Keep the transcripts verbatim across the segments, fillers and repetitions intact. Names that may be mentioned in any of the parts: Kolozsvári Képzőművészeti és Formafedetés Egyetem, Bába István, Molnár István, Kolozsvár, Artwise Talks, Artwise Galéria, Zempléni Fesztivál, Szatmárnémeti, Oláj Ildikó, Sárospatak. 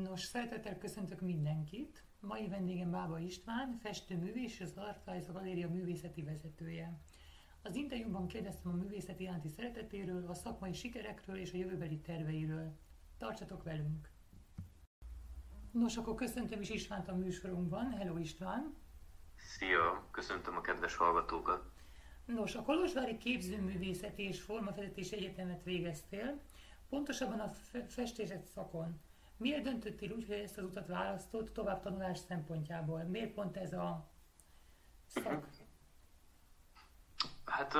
Nos, szeretettel köszöntök mindenkit! Mai vendégem Bába István, festőművész és az Artwise Galéria művészeti vezetője. Az interjúban kérdeztem a művészet iránti szeretetéről, a szakmai sikerekről és a jövőbeli terveiről. Tartsatok velünk! Nos, akkor köszöntöm is Istvánt a műsorunkban. Hello István! Szia! Köszöntöm a kedves hallgatókat! Nos, a Kolozsvári Képzőművészeti és Formafedetés Egyetemet végeztél, pontosabban a festészetszakon. szakon. Miért döntöttél úgy, hogy ezt az utat választott tovább tanulás szempontjából? Miért pont ez a szak? Hát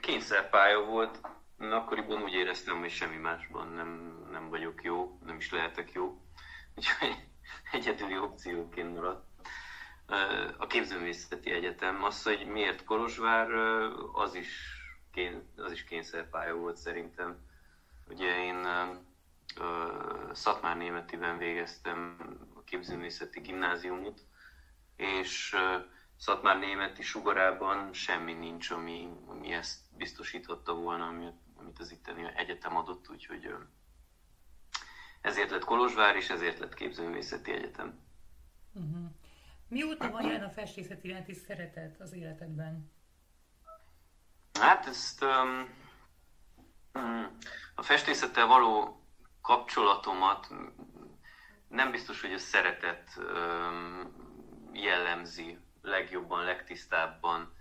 kényszerpálya volt, akkoriban úgy éreztem, hogy semmi másban nem, nem vagyok jó, nem is lehetek jó. Úgyhogy egyedüli opcióként maradt a Képzőművészeti Egyetem. Az, hogy miért Kolozsvár, az is, az is kényszerpálya volt szerintem. Ugye én Szatmárnémetiben végeztem a Képzőművészeti Gimnáziumot, és Szatmárnémeti sugarában semmi nincs, ami, ami ezt biztosította volna, amit az itteni egyetem adott, úgyhogy ezért lett Kolozsvár, és ezért lett Képzőművészeti Egyetem. Uh-huh. Mióta van jelen a festészet iránti szeretet az életedben? Hát ezt um, a festészettel való kapcsolatomat nem biztos, hogy a szeretet um, jellemzi legjobban, legtisztábban,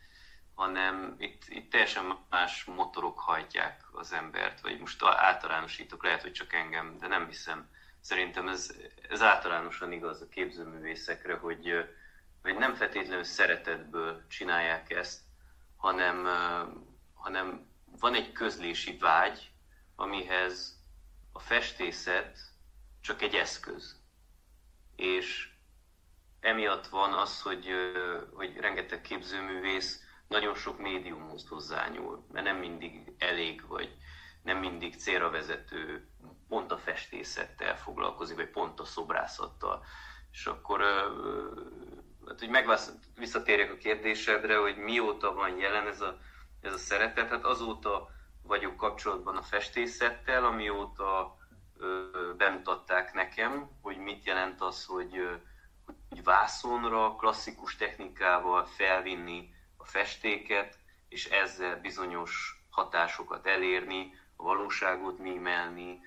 hanem itt, itt teljesen más motorok hajtják az embert, vagy most általánosítok, lehet, hogy csak engem, de nem hiszem. Szerintem ez, ez általánosan igaz a képzőművészekre, hogy, hogy nem feltétlenül szeretetből csinálják ezt, hanem, hanem van egy közlési vágy, amihez a festészet csak egy eszköz. És emiatt van az, hogy, hogy rengeteg képzőművész nagyon sok médiumhoz hozzányúl, mert nem mindig elég, vagy nem mindig célra vezető, pont a festészettel foglalkozik, vagy pont a szobrászattal. És akkor, hát, hogy megvász, visszatérjek a kérdésedre, hogy mióta van jelen ez a, ez a szeretet, hát azóta vagyok kapcsolatban a festészettel, amióta bemutatták nekem, hogy mit jelent az, hogy hogy vászonra, klasszikus technikával felvinni a festéket, és ezzel bizonyos hatásokat elérni, a valóságot mímelni,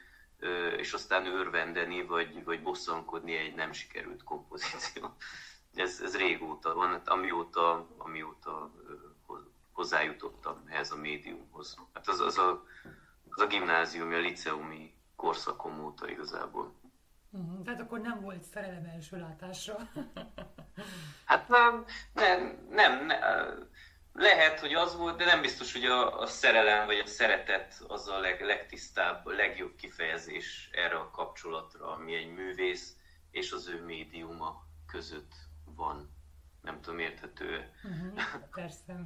és aztán örvendeni, vagy, vagy bosszankodni egy nem sikerült kompozíció. Ez, ez régóta van, amióta, amióta hozzájutottam ehhez a médiumhoz. Hát az, az, a, az a gimnáziumi, a liceumi korszakom óta igazából. Uh-huh. Tehát akkor nem volt szerelem első látásra. Hát nem, nem, nem, lehet, hogy az volt, de nem biztos, hogy a, a szerelem vagy a szeretet az a leg, legtisztább, a legjobb kifejezés erre a kapcsolatra, ami egy művész és az ő médiuma között van. Nem tudom, érthető. Uh-huh. Persze.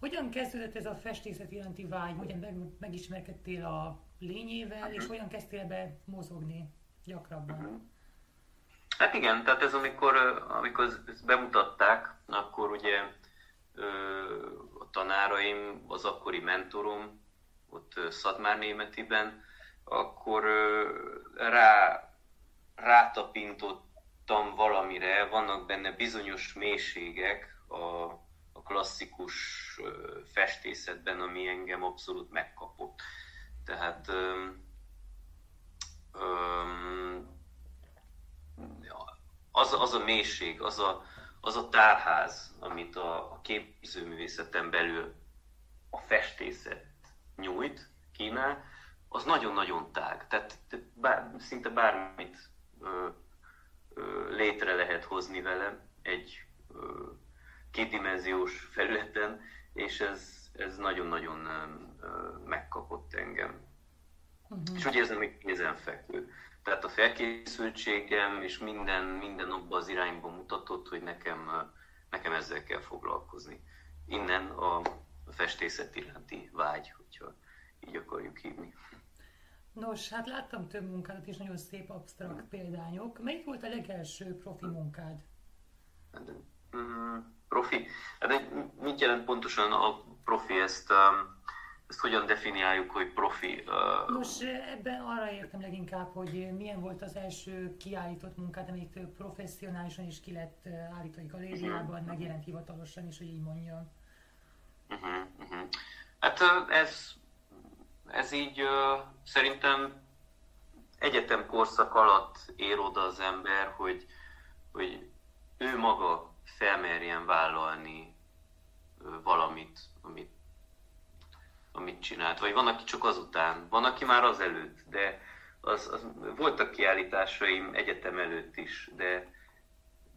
Hogyan kezdődött ez a festészet iránti vágy? Hogyan meg, megismerkedtél a lényével, uh-huh. és hogyan kezdtél be mozogni? Gyakrabban. Hát igen, tehát ez amikor, amikor ezt bemutatták, akkor ugye a tanáraim, az akkori mentorom, ott Szatmárnémetiben, akkor rá, rátapintottam valamire, vannak benne bizonyos mélységek a, a klasszikus festészetben, ami engem abszolút megkapott. Tehát Az, az a mélység, az a, az a tárház, amit a, a képzőművészeten belül a festészet nyújt, kínál, az nagyon-nagyon tág. Tehát bár, szinte bármit ö, ö, létre lehet hozni vele egy ö, kétdimenziós felületen, és ez, ez nagyon-nagyon ö, megkapott engem. Uh-huh. És úgy érzem, hogy kézenfekvő. Tehát a felkészültségem és minden, minden abban az irányba mutatott, hogy nekem, nekem ezzel kell foglalkozni. Innen a festészet iránti vágy, hogyha így akarjuk hívni. Nos, hát láttam több munkádat is, nagyon szép absztrakt példányok. Melyik volt a legelső profi munkád? Hát, mm, profi? Hát mit jelent pontosan a profi? Ezt... Um, ezt hogyan definiáljuk, hogy profi? Uh... Nos, ebben arra értem leginkább, hogy milyen volt az első kiállított munkád, amit professzionálisan is ki lett állítani galériában, uh-huh. megjelent hivatalosan is, hogy így mondjam. Uh-huh, uh-huh. Hát ez, ez így uh, szerintem egyetem korszak alatt ér oda az ember, hogy, hogy ő maga felmerjen vállalni valamit, amit, amit csinált. Vagy van, aki csak azután, van, aki már azelőtt, de az, az, voltak kiállításaim egyetem előtt is, de,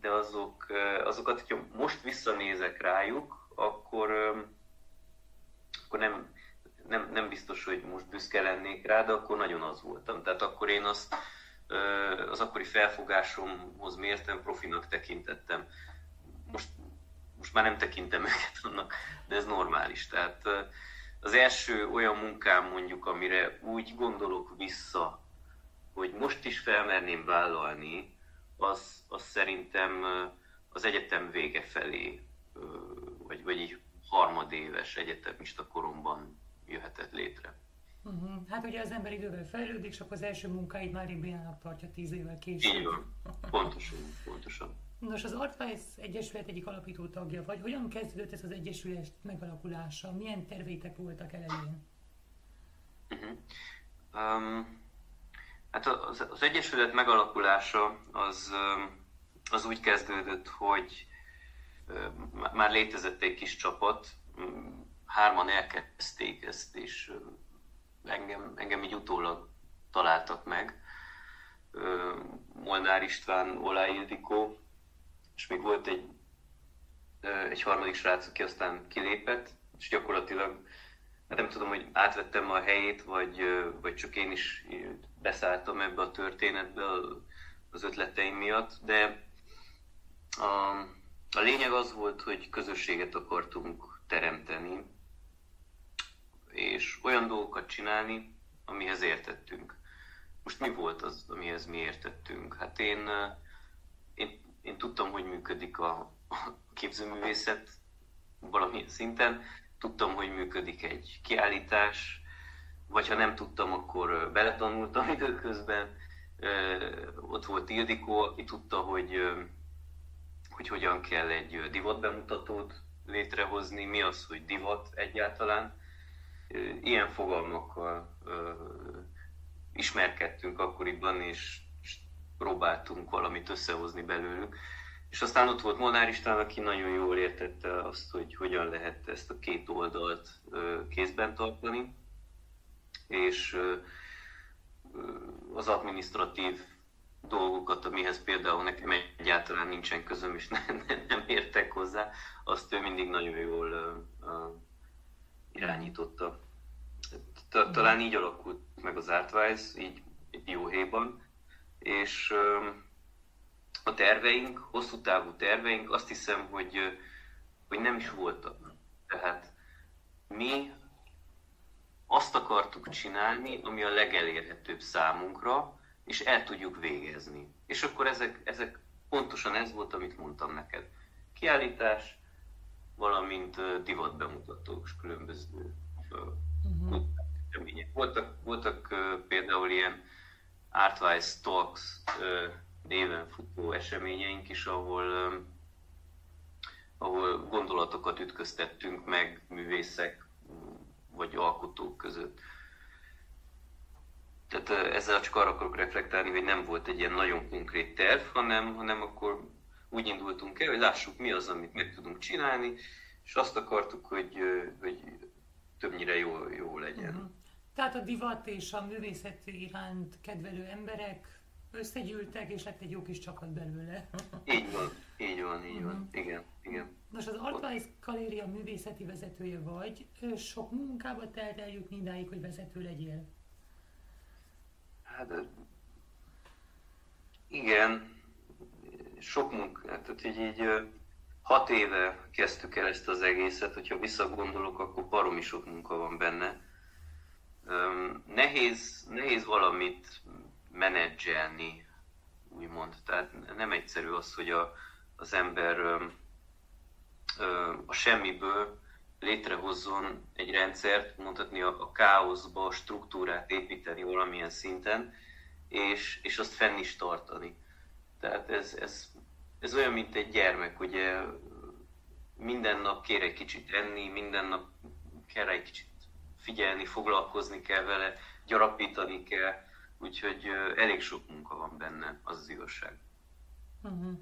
de azok, azokat, hogyha most visszanézek rájuk, akkor, akkor nem, nem, nem biztos, hogy most büszke lennék rá, de akkor nagyon az voltam. Tehát akkor én azt, az akkori felfogásomhoz mértem, profinak tekintettem. Most, most már nem tekintem őket annak, de ez normális. Tehát az első olyan munkám mondjuk, amire úgy gondolok vissza, hogy most is felmerném vállalni, az, az szerintem az egyetem vége felé, vagy, vagy így harmadéves egyetemista koromban jöhetett létre. Uh-huh. Hát ugye az ember idővel fejlődik, és akkor az első munkáit már bénának tartja tíz évvel később. Így van. Pontosan, pontosan. Nos, az Artwise Egyesület egyik alapító tagja vagy. Hogyan kezdődött ez az egyesület megalakulása? Milyen terveitek voltak elején? Uh-huh. Um, hát az, az egyesület megalakulása az, az úgy kezdődött, hogy már létezett egy kis csapat, hárman elkezdték ezt, és engem, engem így utólag találtak meg. Molnár István, Oláj Ildikó, és még volt egy, egy harmadik srác, aki aztán kilépett, és gyakorlatilag, hát nem tudom, hogy átvettem a helyét, vagy, vagy csak én is beszálltam ebbe a történetbe az ötleteim miatt, de a, a lényeg az volt, hogy közösséget akartunk teremteni, és olyan dolgokat csinálni, amihez értettünk. Most mi volt az, amihez mi értettünk? Hát én, én, én tudtam, hogy működik a képzőművészet valamilyen szinten, tudtam, hogy működik egy kiállítás, vagy ha nem tudtam, akkor beletanultam időközben. Ott volt Ildikó, aki tudta, hogy, hogy hogyan kell egy divatbemutatót létrehozni, mi az, hogy divat egyáltalán. Ilyen fogalmakkal ö, ismerkedtünk akkoriban, és, és próbáltunk valamit összehozni belőlük. És aztán ott volt Molnár István, aki nagyon jól értette azt, hogy hogyan lehet ezt a két oldalt ö, kézben tartani. És ö, az adminisztratív dolgokat, amihez például nekem egyáltalán nincsen közöm, és nem, nem értek hozzá, azt ő mindig nagyon jól uh, uh, irányította. Talán így alakult meg az Artwise, így egy jóhéjban, és uh, a terveink, hosszú távú terveink, azt hiszem, hogy, uh, hogy nem is voltak. Tehát mi azt akartuk csinálni, ami a legelérhetőbb számunkra, és el tudjuk végezni. És akkor ezek, ezek pontosan ez volt, amit mondtam neked. Kiállítás, valamint divatbemutatók, és különböző uh-huh. események. Voltak, voltak uh, például ilyen Artwise Talks uh, néven futó eseményeink is, ahol, um, ahol gondolatokat ütköztettünk meg művészek vagy alkotók között. Tehát ezzel csak arra akarok reflektálni, hogy nem volt egy ilyen nagyon konkrét terv, hanem, hanem akkor úgy indultunk el, hogy lássuk, mi az, amit meg tudunk csinálni, és azt akartuk, hogy, hogy többnyire jó, jó legyen. Uh-huh. Tehát a divat és a művészet iránt kedvelő emberek összegyűltek, és lett egy jó kis csapat belőle. Így van, így van, így van, uh-huh. igen, igen. Most az Artwise Galéria művészeti vezetője vagy, sok munkába telt eljutni idáig, hogy vezető legyél. Hát igen, sok munkát, tehát így, így hat éve kezdtük el ezt az egészet, hogyha visszagondolok, akkor baromi sok munka van benne. Nehéz, nehéz valamit menedzselni, úgymond, tehát nem egyszerű az, hogy a, az ember a semmiből létrehozzon egy rendszert, mondhatni a, a káoszba struktúrát építeni valamilyen szinten, és, és azt fenn is tartani. Tehát ez, ez, ez olyan, mint egy gyermek, ugye minden nap kér egy kicsit enni, minden nap kell egy kicsit figyelni, foglalkozni kell vele, gyarapítani kell, úgyhogy elég sok munka van benne, az az igazság. Uh-huh.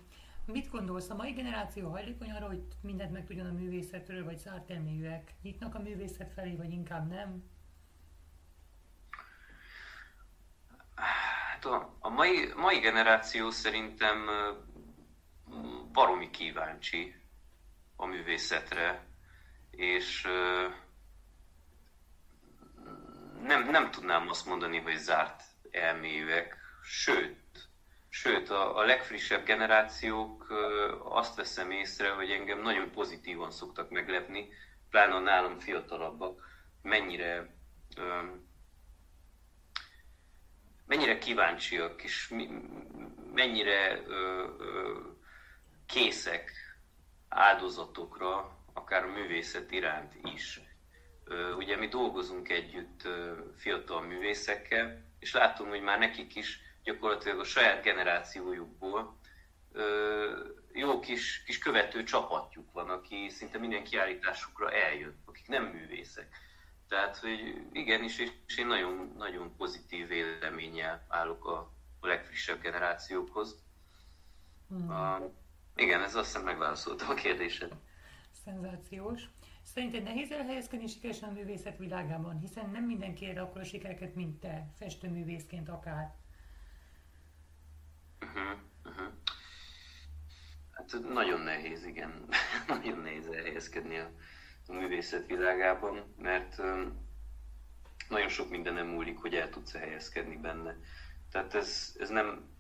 Mit gondolsz, a mai generáció hajlékony arra, hogy mindent meg tudjon a művészetről, vagy zárt elmélyűek? Nyitnak a művészet felé, vagy inkább nem? Hát a, a mai, mai generáció szerintem baromi kíváncsi a művészetre, és nem, nem tudnám azt mondani, hogy zárt elmélyűek, sőt, Sőt, a, a legfrissebb generációk ö, azt veszem észre, hogy engem nagyon pozitívan szoktak meglepni, pláne nálam fiatalabbak, mennyire, ö, mennyire kíváncsiak, és mi, mennyire ö, ö, készek áldozatokra, akár a művészet iránt is. Ö, ugye mi dolgozunk együtt ö, fiatal művészekkel, és látom, hogy már nekik is, gyakorlatilag a saját generációjukból ö, jó kis, kis követő csapatjuk van, aki szinte minden kiállításukra eljön, akik nem művészek. Tehát, hogy igenis, és én nagyon, nagyon pozitív véleménnyel állok a, a legfrissebb generációkhoz. Hmm. A, igen, ez azt hiszem megválaszolta a kérdésed. Szenzációs. Szerinted nehéz elhelyezkedni sikeresen a művészet világában, hiszen nem mindenki ér akkor a sikereket, mint te, festőművészként akár. Uh-huh, uh-huh. Hát nagyon nehéz, igen, nagyon nehéz elhelyezkedni a, a művészet világában, mert um, nagyon sok mindenem múlik, hogy el tudsz helyezkedni benne. Tehát ez, ez nem,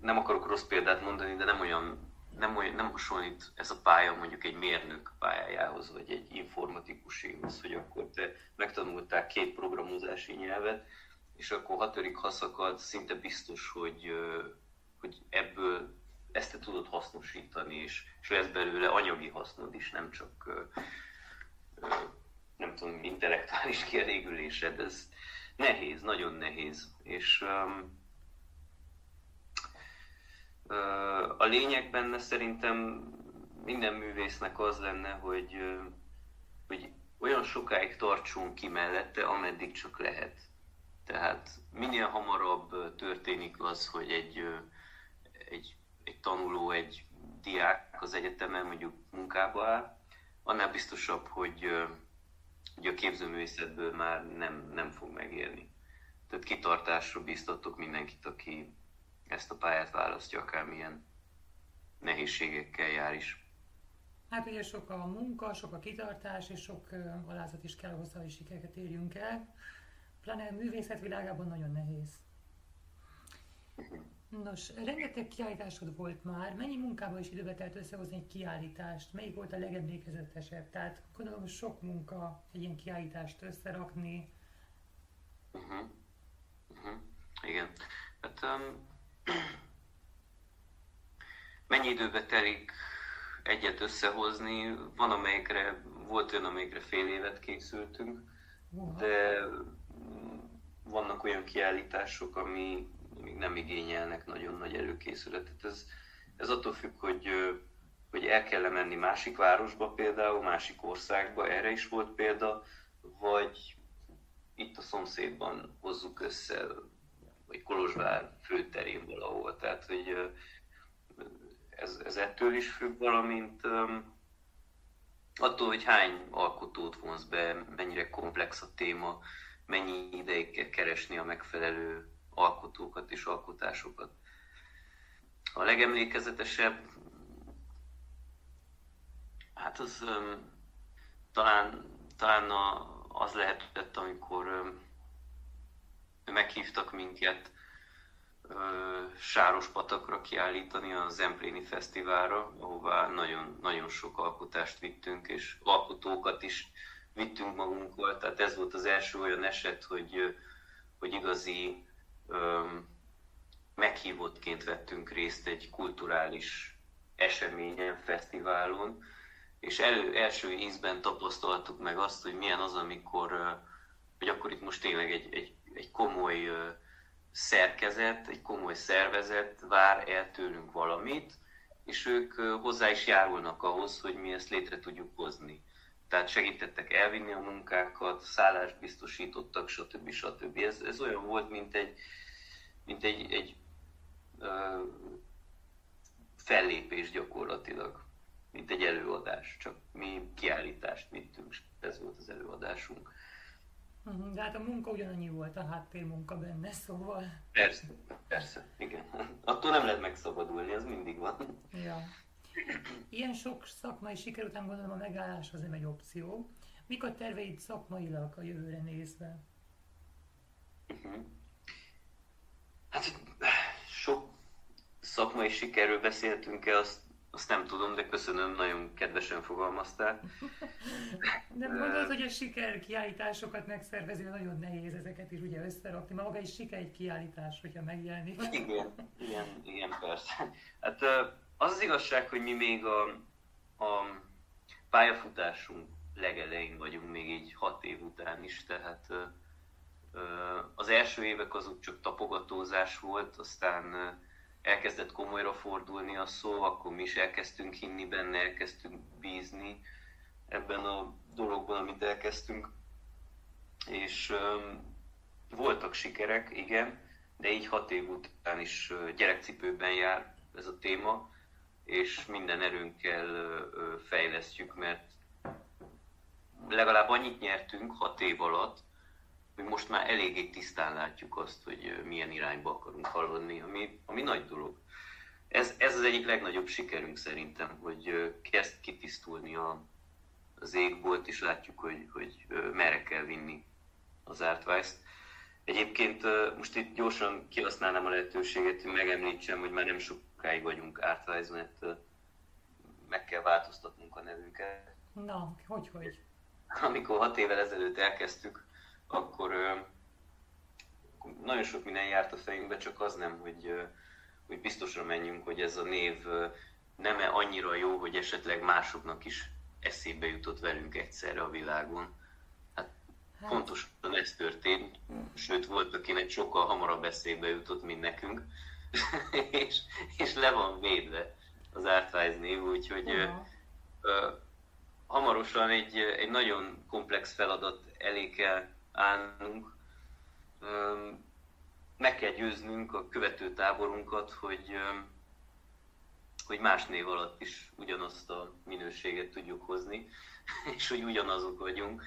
nem akarok rossz példát mondani, de nem olyan, nem olyan, nem hasonlít ez a pálya mondjuk egy mérnök pályájához, vagy egy informatikuséhoz, hogy akkor te megtanultál két programozási nyelvet, és akkor hatodik haszakad, szinte biztos, hogy, hogy ebből ezt te tudod hasznosítani, és, és lesz belőle anyagi hasznod is, nem csak, nem tudom, intellektuális kielégülésed. Ez nehéz, nagyon nehéz. És um, a lényeg benne szerintem minden művésznek az lenne, hogy, hogy olyan sokáig tartson ki mellette, ameddig csak lehet. Tehát minél hamarabb történik az, hogy egy, egy, egy tanuló, egy diák az egyetemen mondjuk munkába áll, annál biztosabb, hogy, hogy a képzőművészetből már nem, nem fog megélni. Tehát kitartásra bíztatok mindenkit, aki ezt a pályát választja, akármilyen nehézségekkel jár is. Hát ugye sok a munka, sok a kitartás, és sok alázat is kell hozzá, hogy sikereket érjünk el. Pláne a művészet világában nagyon nehéz. Nos, rengeteg kiállításod volt már. Mennyi munkával és időbe telt összehozni egy kiállítást? Melyik volt a legemlékezetesebb? Tehát gondolom, sok munka egy ilyen kiállítást összerakni. Uh-huh. Uh-huh. Igen. Hát, um, mennyi időbe telik egyet összehozni? Van amelyikre, volt olyan, amelyikre fél évet készültünk, uh-huh. de vannak olyan kiállítások, ami még nem igényelnek nagyon nagy előkészületet. Ez, ez attól függ, hogy, hogy el kell menni másik városba például, másik országba, erre is volt példa, vagy itt a szomszédban hozzuk össze, vagy Kolozsvár főterén valahol. Tehát, hogy ez, ez ettől is függ, valamint attól, hogy hány alkotót vonz be, mennyire komplex a téma, mennyi ideig kell keresni a megfelelő alkotókat és alkotásokat. A legemlékezetesebb, hát az um, talán, talán a, az lehetett, amikor um, meghívtak minket uh, Sárospatakra kiállítani, a Zempléni Fesztiválra, ahová nagyon, nagyon sok alkotást vittünk, és alkotókat is vittünk magunkkal, tehát ez volt az első olyan eset, hogy, hogy igazi öm, meghívottként vettünk részt egy kulturális eseményen, fesztiválon, és elő, első ízben tapasztaltuk meg azt, hogy milyen az, amikor, hogy akkor itt most tényleg egy, egy, egy komoly szerkezet, egy komoly szervezet vár el tőlünk valamit, és ők hozzá is járulnak ahhoz, hogy mi ezt létre tudjuk hozni. Tehát segítettek elvinni a munkákat, szállást biztosítottak, stb. stb. Ez, ez olyan volt, mint egy, mint egy, egy ö, fellépés gyakorlatilag, mint egy előadás, csak mi kiállítást vittünk, ez volt az előadásunk. De hát a munka ugyanannyi volt, a háttérmunka benne, szóval... Persze, persze, igen. Attól nem lehet megszabadulni, az mindig van. Ja. Ilyen sok szakmai siker után gondolom a megállás az nem egy opció. Mik a terveid szakmailag a jövőre nézve? Uh-huh. Hát sok szakmai sikerről beszéltünk-e, azt, azt nem tudom, de köszönöm, nagyon kedvesen fogalmaztál. Nem gondolod, hogy a sikerkiállításokat megszervezni, nagyon nehéz ezeket is ugye összerakni, mert maga is siker egy kiállítás, hogyha megjelenik. Igen, igen, igen, persze. Hát, az az igazság, hogy mi még a, a pályafutásunk legelején vagyunk, még így hat év után is, tehát ö, az első évek azok csak tapogatózás volt, aztán ö, elkezdett komolyra fordulni a szó, akkor mi is elkezdtünk hinni benne, elkezdtünk bízni ebben a dologban, amit elkezdtünk, és ö, voltak sikerek, igen, de így hat év után is gyerekcipőben jár ez a téma, és minden erőnkkel fejlesztjük, mert legalább annyit nyertünk hat év alatt, hogy most már eléggé tisztán látjuk azt, hogy milyen irányba akarunk haladni, ami, ami nagy dolog. Ez, ez az egyik legnagyobb sikerünk szerintem, hogy kezd kitisztulni a, az égbolt, és látjuk, hogy, hogy merre kell vinni az Artwise-t. Egyébként most itt gyorsan kihasználnám a lehetőséget, hogy megemlítsem, hogy már nem sok sokáig vagyunk Artwise, mert meg kell változtatnunk a nevünket. Na, hogy hogy? Amikor hat évvel ezelőtt elkezdtük, akkor nagyon sok minden járt a fejünkbe, csak az nem, hogy, hogy biztosra menjünk, hogy ez a név nem-e annyira jó, hogy esetleg másoknak is eszébe jutott velünk egyszerre a világon. Hát, hát. Pontosan ez történt, sőt volt, akinek sokkal hamarabb eszébe jutott, mint nekünk. és, és le van védve az Artwise név, úgyhogy uh-huh. uh, hamarosan egy, egy nagyon komplex feladat elé kell állnunk. Uh, meg kell győznünk a követőtáborunkat, hogy, uh, hogy más név alatt is ugyanazt a minőséget tudjuk hozni, és hogy ugyanazok vagyunk.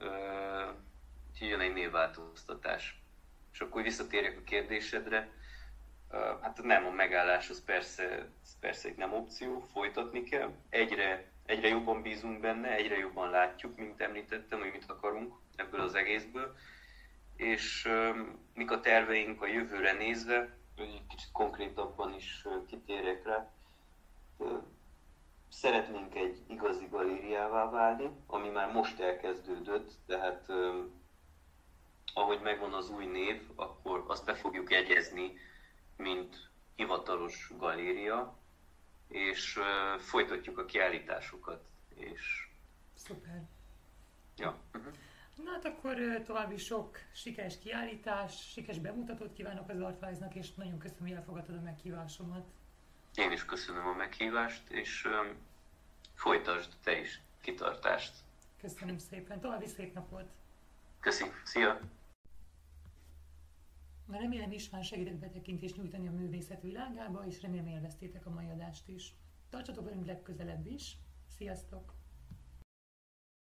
Uh, úgyhogy jön egy névváltoztatás. És akkor visszatérjek a kérdésedre. Hát nem, a megállás az persze, persze egy nem opció, folytatni kell. Egyre, egyre jobban bízunk benne, egyre jobban látjuk, mint említettem, hogy mit akarunk ebből az egészből. És mik a terveink a jövőre nézve, hogy kicsit konkrétabban is kitérjek rá. Szeretnénk egy igazi galériává válni, ami már most elkezdődött, tehát ahogy megvan az új név, akkor azt be fogjuk jegyezni, mint hivatalos galéria, és uh, folytatjuk a kiállításokat. És... Szuper! Ja. Uh-huh. Na hát akkor uh, további sok sikeres kiállítás, sikeres bemutatót kívánok az Artwise-nak, és nagyon köszönöm, hogy elfogadtad a meghívásomat. Én is köszönöm a meghívást, és um, folytasd te is kitartást. Köszönöm szépen, további szép napot! Köszönöm, szia! Na, remélem István segített betekintést nyújtani a művészet világába, és remélem élveztétek a mai adást is. Tartsatok velünk legközelebb is. Sziasztok!